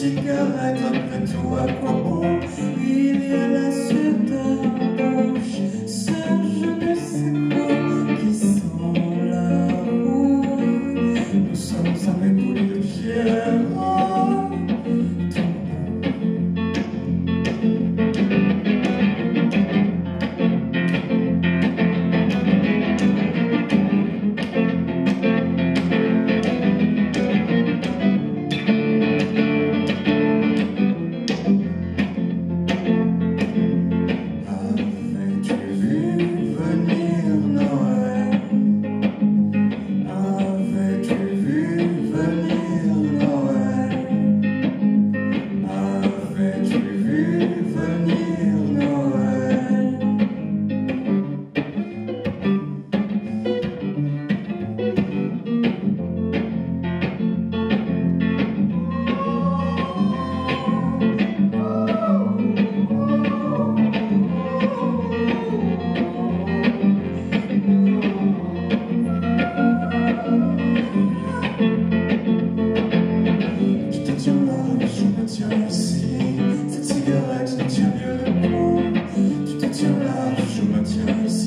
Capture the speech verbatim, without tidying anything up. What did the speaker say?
Cigarette après tout, à quoi bon? Il y a la sueur dans la bouche, ça je ne sais quoi, qui sent la rouille. Nous sommes un éboulis de pierre. Cigarette, tu tiens mieux le coup. Tu te tiens là, je me tiens ici.